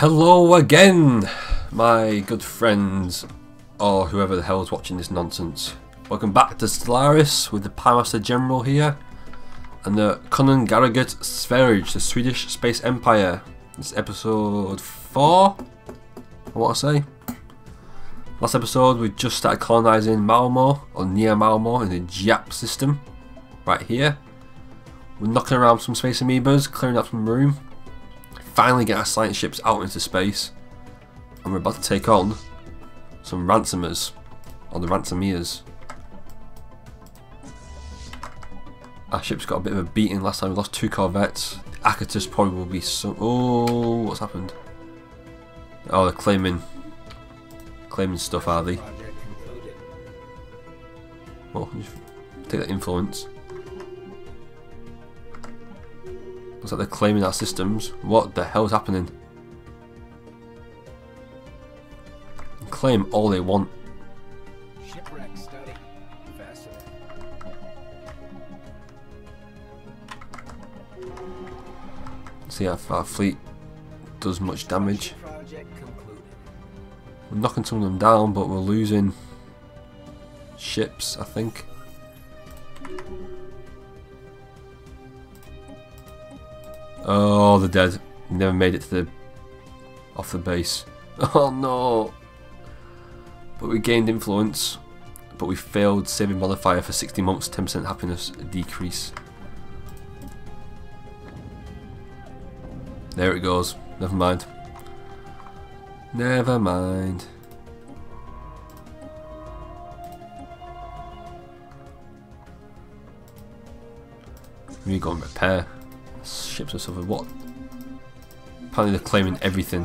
Hello again, my good friends, or whoever the hell is watching this nonsense. Welcome back to Stellaris with the PieMaster General here, and the Konungariket Sverige, the Swedish Space Empire. It's episode 4, I want to say. Last episode we just started colonising Malmo, or near Malmo, in the JAP system, right here. We're knocking around some space amoebas, clearing up some room. Finally get our science ships out into space, and we're about to take on some ransomers, or the ransomeers. Our ship's got a bit of a beating last time. We lost 2 corvettes. The Akatus probably will be some. Oh, what's happened? Oh, they're claiming stuff, are they? Oh, take that influence. Looks like they're claiming our systems. What the hell's happening? Claim all they want. Shipwreck study. Let's see if our fleet does much damage. We're knocking some of them down, but we're losing ships, I think. Oh, they're dead. Never made it to the off the base. Oh no! But we gained influence, but we failed saving modifier for 60 months, 10% happiness decrease. There it goes. Never mind. Never mind. We need to go and repair. Ships are suffered. What? Apparently they're claiming everything.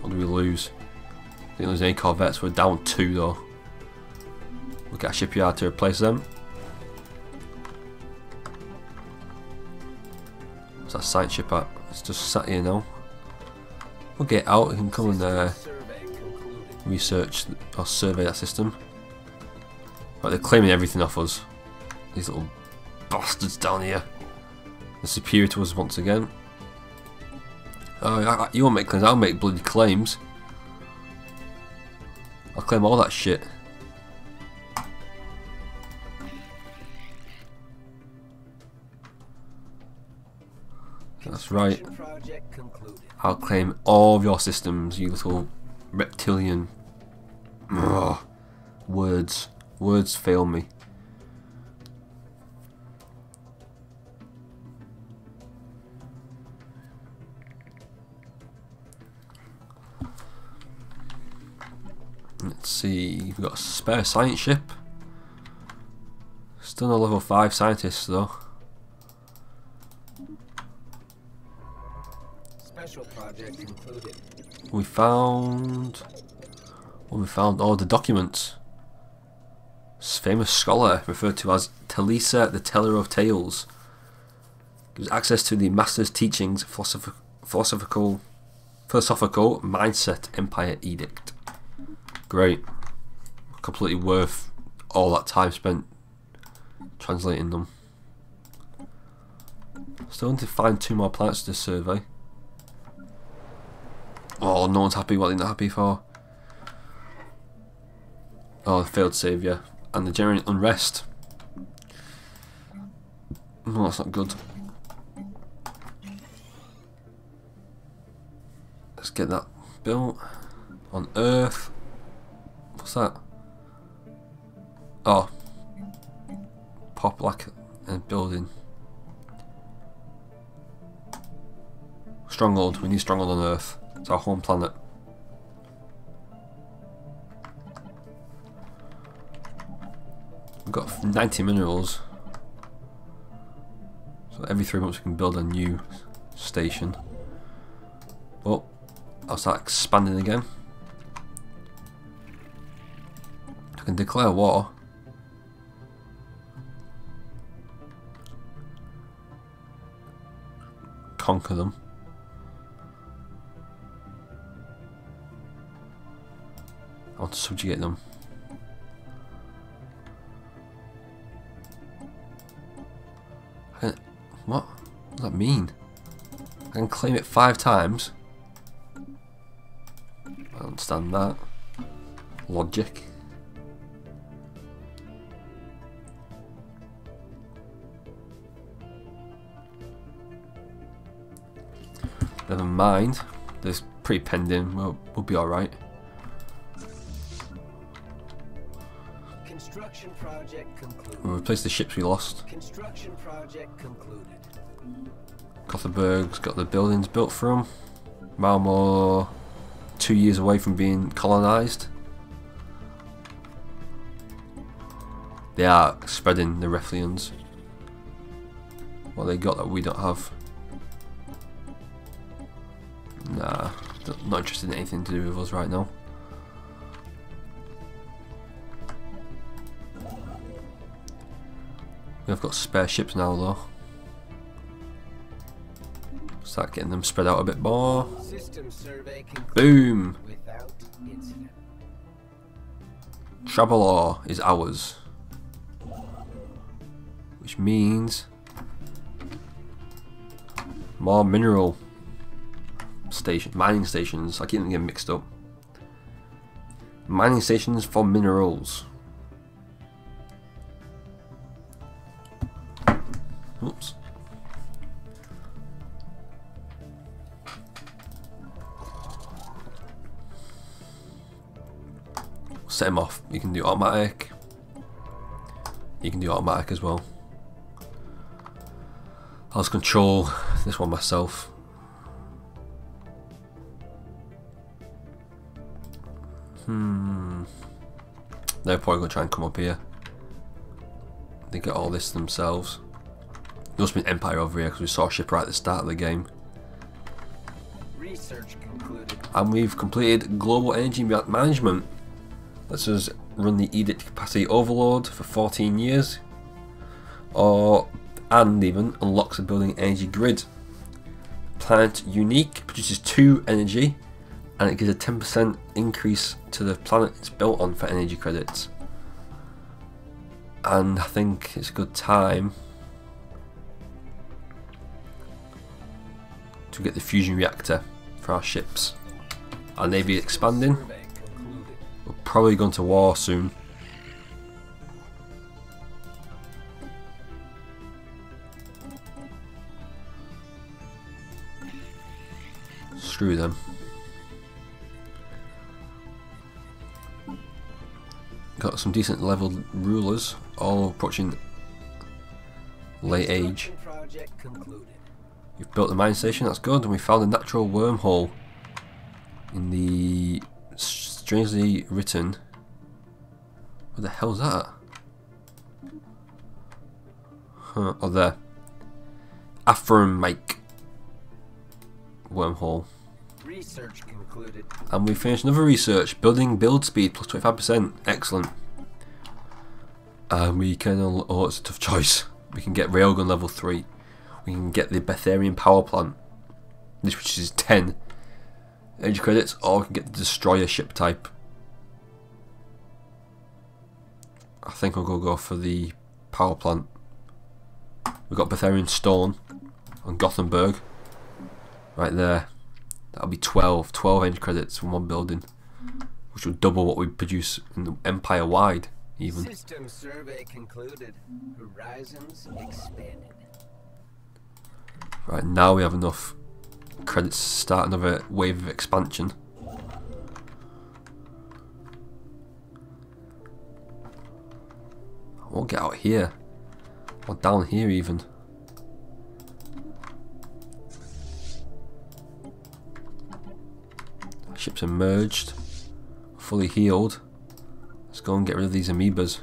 What do we lose? Didn't lose any corvettes. We're down 2 though. We'll get a shipyard to replace them. What's that science ship at? It's just sat here now. We'll get out and come and research or survey that system. Right, they're claiming everything off us. These little bastards down here. The superior to us once again. Oh, you won't make claims, I'll make bloody claims. I'll claim all that shit. That's right. I'll claim all of your systems, you little reptilian. Ugh. Words fail me. Let's see, we've got a spare science ship. Still no level 5 scientists though. Special project included. We found. Well, we found all the documents. This famous scholar, referred to as Talisa the Teller of Tales, gives access to the Master's Teachings, philosophical mindset, empire edict. Great. Completely worth all that time spent translating them. Still need to find 2 more planets to survey. Oh, no one's happy. What they're not happy for? Oh, the failed saviour. And the general unrest. No, that's not good. Let's get that built on Earth. What's that? Oh, pop like a building. Stronghold. We need stronghold on Earth. It's our home planet. We've got 90 minerals, so every 3 months we can build a new station. Oh, I'll start expanding again. I can declare war. Conquer them. I want to subjugate them. What does that mean? I can claim it 5 times. I understand that. Logic. Never mind. This pre-pending will be alright. Construction project concluded. We'll replace the ships we lost. Construction project concluded. Gothenburg's got the buildings built from. Malmo 2 years away from being colonised. They are spreading, the Reflians. What they got that we don't have? Nah, not interested in anything to do with us right now. We've got spare ships now though. Start getting them spread out a bit more. Boom! Traveler is ours. Which means more mineral stations, mining stations. I keep them getting mixed up. Mining stations for minerals. Oops. Set him off. You can do automatic. You can do automatic as well. I'll just control this one myself. They're probably going to try and come up here. They get all this themselves. There's been Empire over here because we saw a ship right at the start of the game. Research concluded. And we've completed global energy management. Let's just run the edict capacity overload for 14 years, and even unlocks a building energy grid. Planet unique produces 2 energy, and it gives a 10% increase to the planet it's built on for energy credits. And I think it's a good time to get the fusion reactor for our ships. Our navy expanding. We're probably going to war soon. Screw them. Got some decent leveled rulers, all approaching late age. We've built the mine station, that's good, and we found a natural wormhole in the strangely written. What the hell's that? Huh, oh there. Afmiki wormhole. Research concluded. And we finished another research. Building build speed plus 25%. Excellent. And we can, oh it's a tough choice. We can get Railgun level 3. We can get the Betharian Power Plant. This which is 10. Energy credits, or we can get the Destroyer ship type. I think I'll go for the power plant. We've got Betharian Stone on Gothenburg. Right there. That'll be 12 energy credits from one building. Which will double what we produce in the empire wide, even. System survey concluded. Horizons expanded. Right, now we have enough credits to start another wave of expansion. I won't get out here. Or down here even. Ships are merged. Fully healed. Let's go and get rid of these amoebas.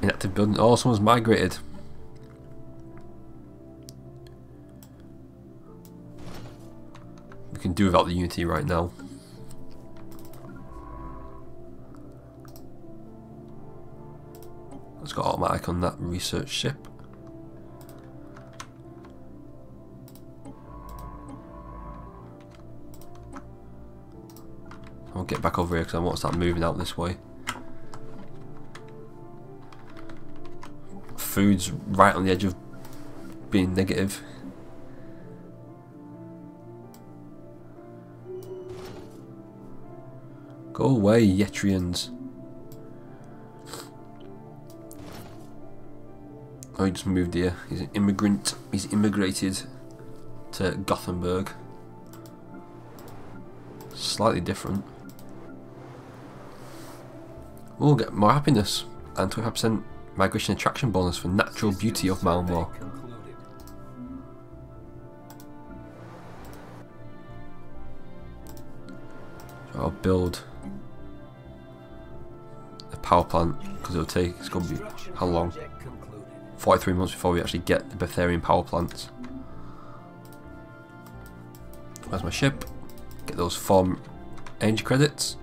Inactive building. Oh, someone's migrated. We can do without the unity right now. Let's go automatic on that research ship. I'll get back over here because I won't start moving out this way. Food's right on the edge of being negative. Go away, Ytrellans. Oh, he just moved here. He's an immigrant. He's immigrated to Gothenburg. Slightly different. We'll get more happiness and 25% migration attraction bonus for natural beauty of Malmo. So I'll build a power plant because it'll take. It's going to be how long? 43 months before we actually get the Betharian power plant. Where's my ship? Get those farm energy credits.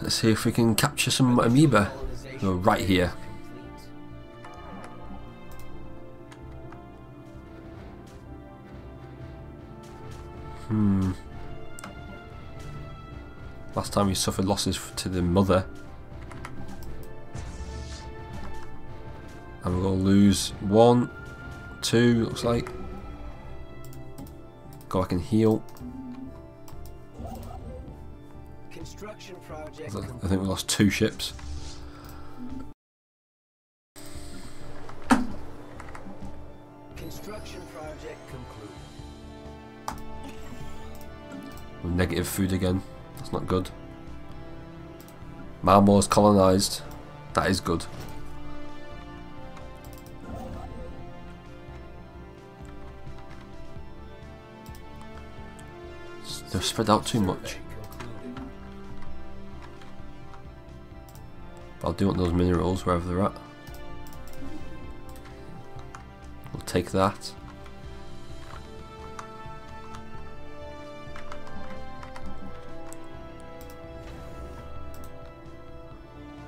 Let's see if we can capture some amoeba who are right here. Last time we suffered losses to the mother. And we're going to lose one, two, looks like. Go back and heal. I think we lost two ships. Construction project concluded. We're negative food again. That's not good. Malmo's colonised. That is good. They've spread out too much. But I do want those minerals wherever they're at. We'll take that.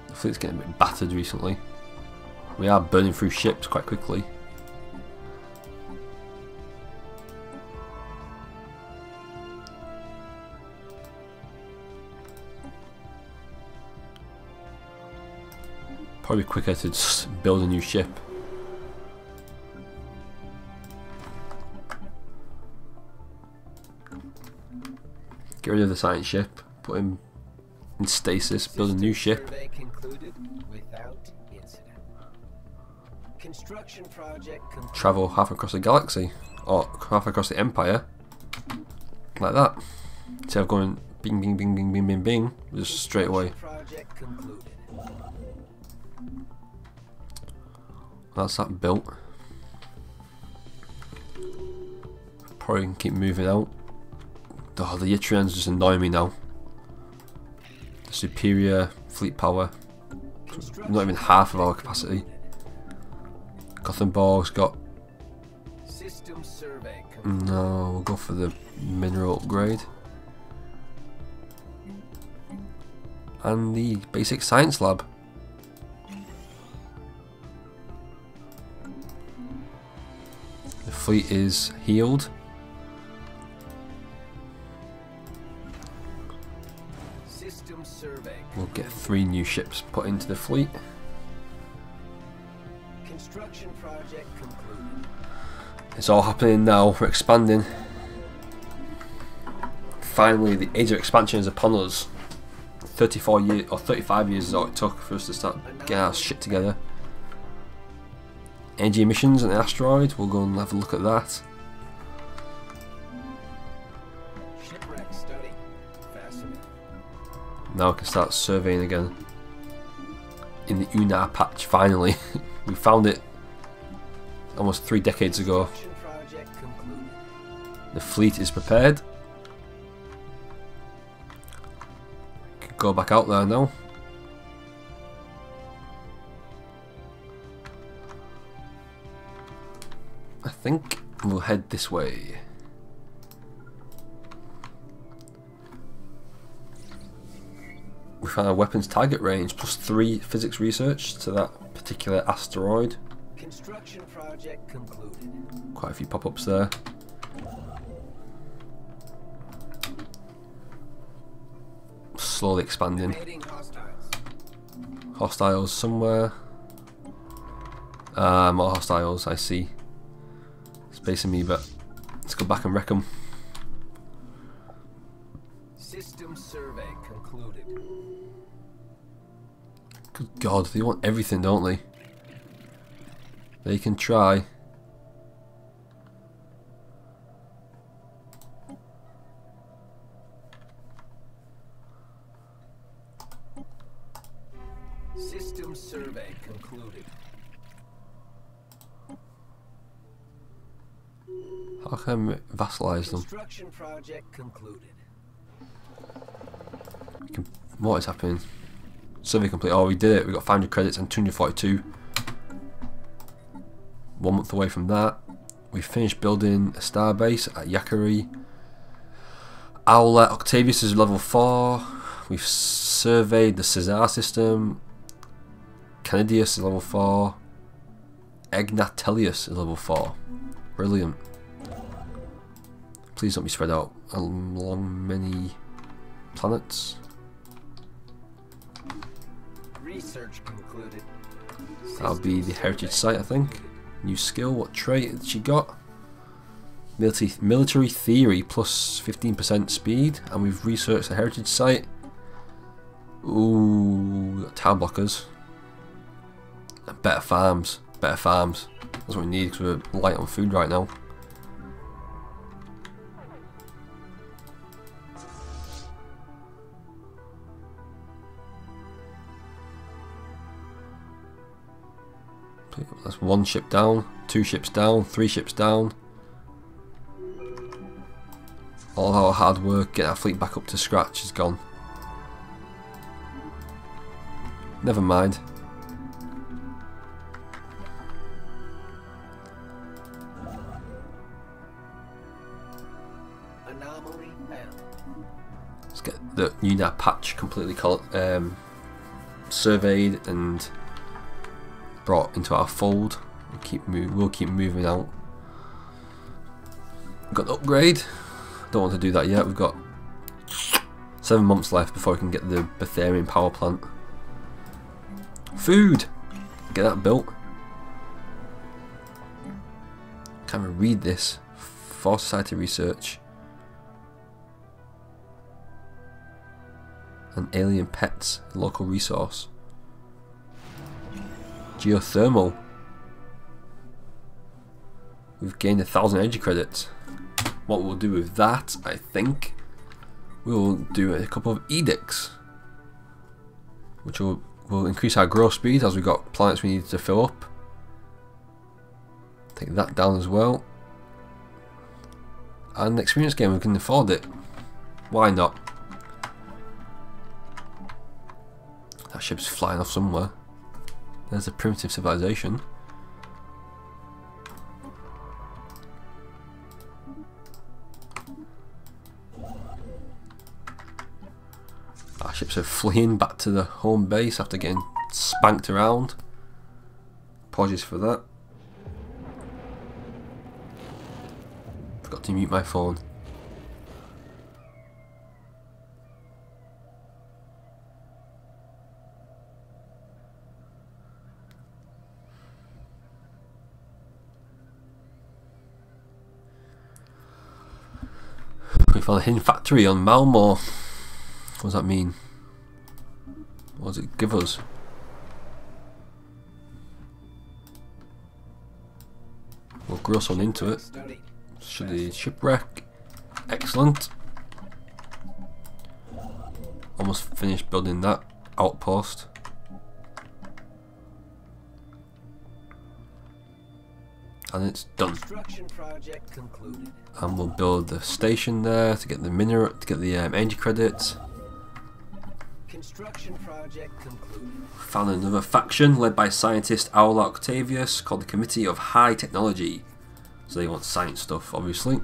The fleet's getting a bit battered recently. We are burning through ships quite quickly. Probably quicker to just build a new ship. Get rid of the science ship, put him in stasis, build a new ship. Travel half across the galaxy, or half across the empire, like that. Instead of going bing bing bing bing bing bing bing, just straight away. That's that built. Probably can keep moving out. Oh, the Ytrellans just annoy me now. The superior fleet power. Not even half of our capacity. Gothenburg's got... No, we'll go for the mineral upgrade. And the basic science lab. Fleet is healed. System survey. We'll get 3 new ships put into the fleet. Construction project concluded. It's all happening now. We're expanding. Finally, the age of expansion is upon us. 34 years or 35 years is all it took for us to start getting our shit together. Energy emissions and the asteroid, we'll go and have a look at that. Shipwreck study. Fascinating. Now I can start surveying again. In the Unar patch, finally. We found it almost 3 decades ago. The fleet is prepared. Could go back out there now. I think we'll head this way. We found our weapons target range, plus 3 physics research to that particular asteroid. Construction project concluded. Quite a few pop-ups there. Slowly expanding. Hostiles somewhere. More hostiles, I see. It's basing me, but let's go back and wreck them. System survey concluded. Good God, they want everything, don't they? They can try. System survey concluded. How can we vassalize them? Construction project concluded. What is happening? Survey complete. Oh, we did it. We got 500 credits and 242. 1 month away from that. We finished building a star base at Yakari. Owlet Octavius is level 4. We've surveyed the Cesar system. Canidius is level 4. Egnatelius is level 4. Brilliant. Please don't be spread out along many planets. Research concluded. That'll be the heritage site, I think. New skill, what trait has she got? Military theory plus 15% speed, and we've researched the heritage site. Ooh, got town blockers. And better farms. Better farms. That's what we need because we're light on food right now. That's 1 ship down, 2 ships down, 3 ships down. All of our hard work, getting our fleet back up to scratch is gone. Never mind. Anomaly found. Let's get the UNAR patch completely surveyed and brought into our fold. We'll keep moving out. We've got an upgrade. Don't want to do that yet. We've got 7 months left before we can get the Betharian Power Plant. Food! Get that built. Can we read this? For society research. And alien pets. Local resource. Geothermal. We've gained 1,000 energy credits. What we'll do with that, I think, we'll do a couple of edicts, which will increase our growth speed as we've got planets we need to fill up. Take that down as well. And experience game, we can afford it. Why not? That ship's flying off somewhere. There's a primitive civilization. Our ships are fleeing back to the home base after getting spanked around. Apologies for that. Forgot to mute my phone. Found a hidden factory on Malmo. What does that mean? What does it give us? We'll gross on into it. Should the shipwreck. Excellent. Almost finished building that outpost. And it's done. And we'll build the station there to get the mineral, to get the energy credits. Construction project concluded. Found another faction led by scientist Owl Octavius called the Committee of High Technology. So they want science stuff, obviously.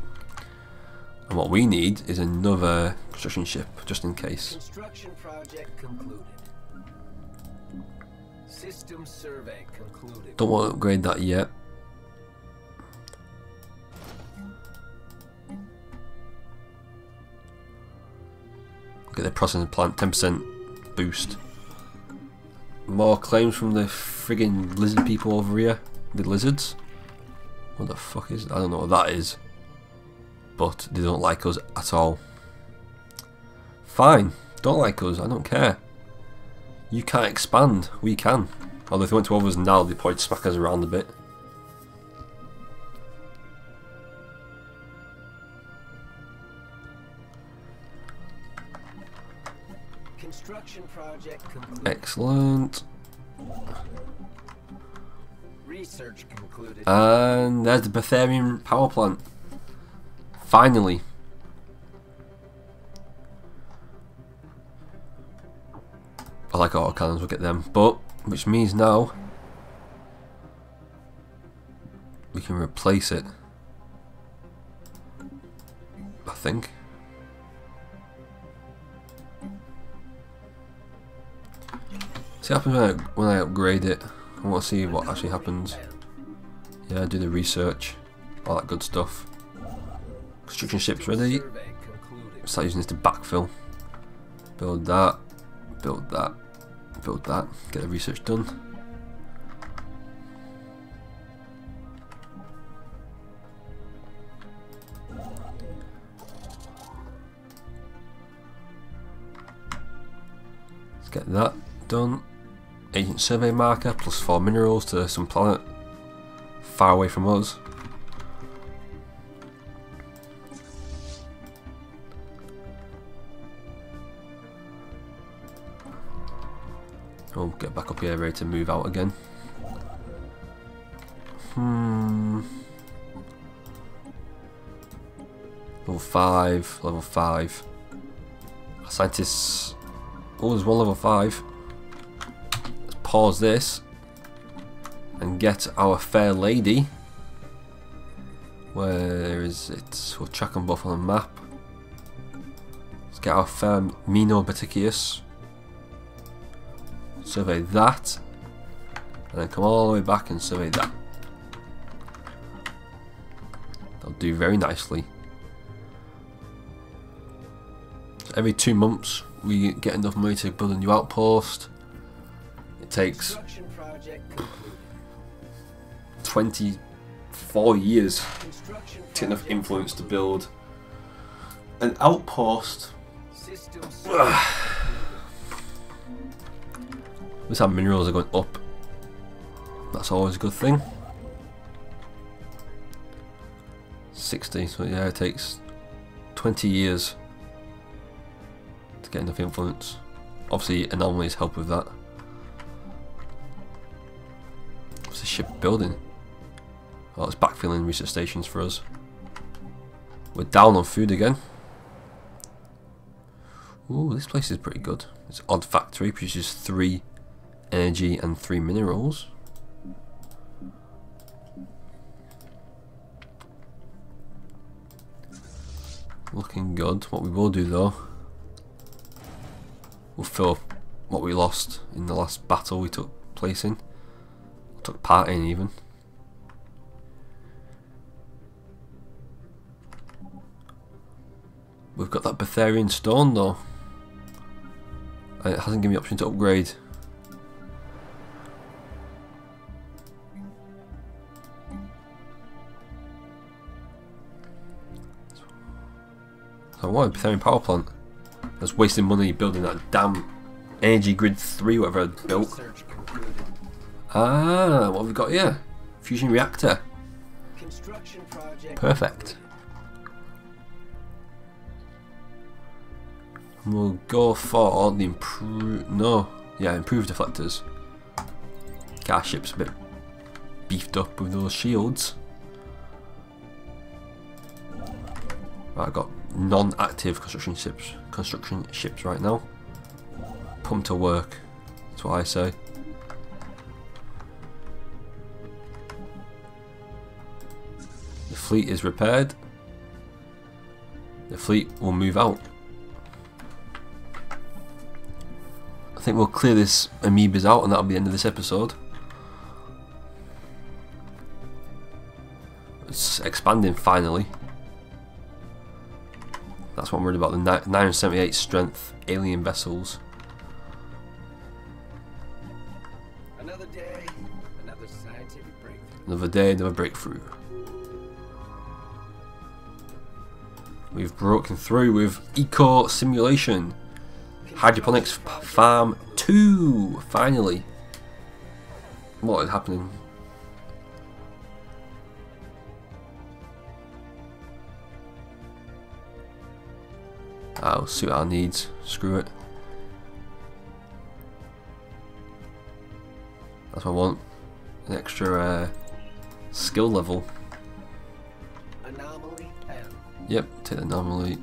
And what we need is another construction ship, just in case. Construction project concluded. System survey concluded. Don't want to upgrade that yet. Look at the processing plant, 10% boost. More claims from the friggin' lizard people over here. The lizards. What the fuck is that? I don't know what that is. But they don't like us at all. Fine. Don't like us. I don't care. You can't expand. We can. Although if they went to others now, they'd probably smack us around a bit. Construction project complete. Excellent. Research concluded. And there's the Betharian Power Plant. Finally. I like autocannons, we'll get them. But, which means now we can replace it. I think. See what happens when I upgrade it. I want to see what actually happens. Yeah, do the research. All that good stuff. Construction ship's ready. Start using this to backfill. Build that. Build that. Build that. Get the research done. Let's get that done. Agent survey marker, plus 4 minerals to some planet far away from us. We'll get back up here ready to move out again. Level 5. Our scientists. Oh, there's one level 5. Pause this and get our fair lady. Where is it? We'll track them both on the map. Let's get our fair Mino Baticius. Survey that, and then come all the way back and survey that. They'll do very nicely. So every 2 months, we get enough money to build a new outpost. Takes 24 years to enough influence to build an outpost. At least our minerals are going up. That's always a good thing. 60, so yeah, it takes 20 years to get enough influence. Obviously, anomalies help with that. What's the ship building? Oh, it's backfilling research stations for us. We're down on food again. Ooh, this place is pretty good. It's Odd Factory, produces 3 energy and 3 minerals. Looking good. What we will do though, we'll fill up what we lost in the last battle we took place in. Took part in even. We've got that Betharian stone though. And it hasn't given me the option to upgrade. So why a Betharian power plant? That's wasting money building that damn energy grid 3 whatever I built. Ah, what have we got here? Fusion reactor. Construction project. Perfect. And we'll go for the improved deflectors. Our ship's a bit beefed up with those shields. Right, I've got non-active construction ships right now. Put them to work. That's what I say. The fleet is repaired. The fleet will move out. I think we'll clear this amoebas out and that'll be the end of this episode. It's expanding finally. That's what I'm worried about, the 978 strength alien vessels. day, another scientific breakthrough. Another day, another breakthrough. We've broken through with Eco Simulation. Hydroponics Farm 2, finally. What is happening? I'll see what I need. Screw it. That's what I want. An extra skill level. Anomaly. Yep, take the anomaly.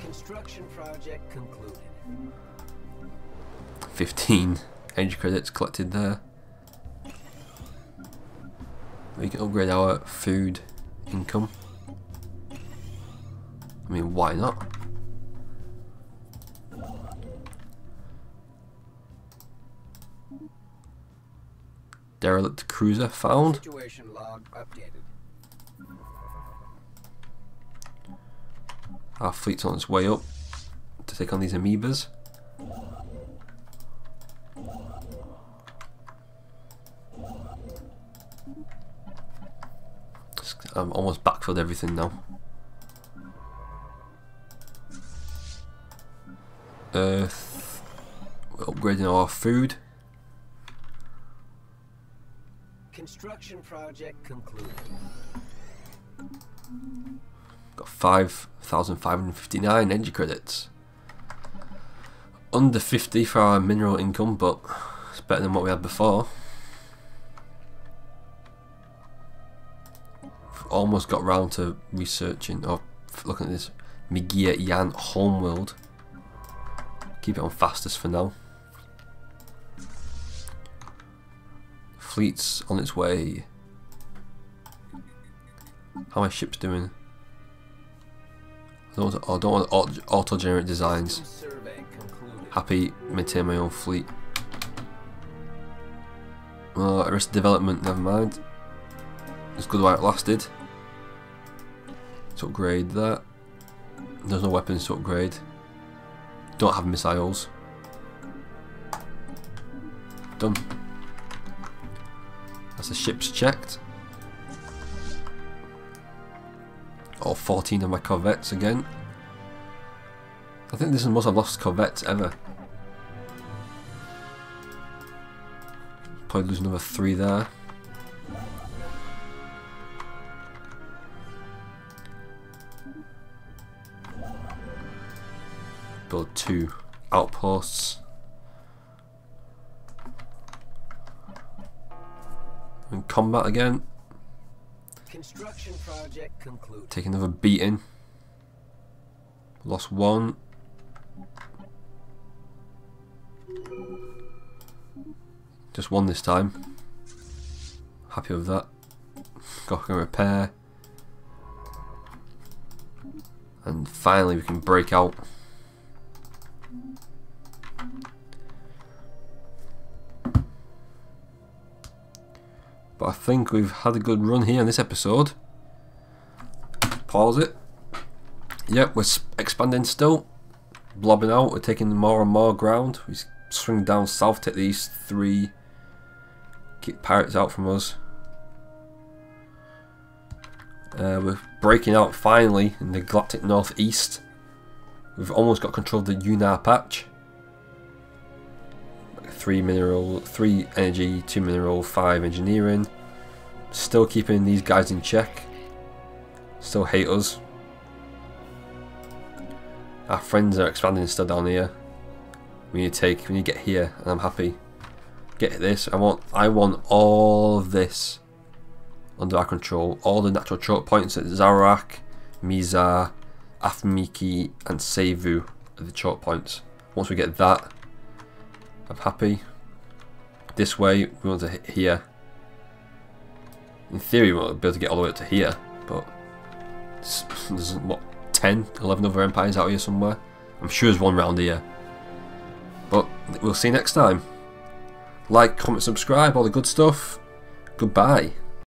Construction project concluded. 15 energy credits collected there. We can upgrade our food income. I mean, why not? Derelict cruiser found. Situation log updated. Our fleet's on its way up to take on these amoebas. I've almost backfilled everything now. Earth. We're upgrading our food. Construction project concluded. Got 5,559 energy credits. Under 50 for our mineral income, but it's better than what we had before. Almost got round to researching or looking at this Megia-Yan homeworld. Keep it on fastest for now. Fleet's on its way. How are my ships doing? I don't want to auto-generate designs. Happy maintain my own fleet. Oh, arrested development, never mind. It's good while it lasted. Let's upgrade that. There's no weapons to upgrade. Don't have missiles. Done. That's the ships checked. All 14 of my corvettes again. I think this is the most I've lost corvettes ever. Probably lose another 3 there. Build 2 outposts. In combat again. Construction project concluded. Take another beating. Lost 1. Just 1 this time. Happy with that. Got a repair. And finally we can break out. But I think we've had a good run here in this episode. Pause it. Yep, we're expanding still. Blobbing out, we're taking more and more ground. We swing down south, take these 3. Keep pirates out from us. We're breaking out finally in the galactic northeast. We've almost got control of the Lunar Patch. 3 mineral, 3 energy, 2 mineral, 5 engineering. Still keeping these guys in check. Still hate us. Our friends are expanding still down here. We need to get here, and I'm happy. Get this. I want all of this under our control. All the natural choke points at Zarak, Mizar, Afmiki, and Sevu are the choke points. Once we get that, I'm happy. This way, we want to hit here. In theory, we won't be able to get all the way up to here, but there's what, 10, 11 other empires out here somewhere. I'm sure there's one round here. But we'll see you next time. Like, comment, subscribe, all the good stuff. Goodbye.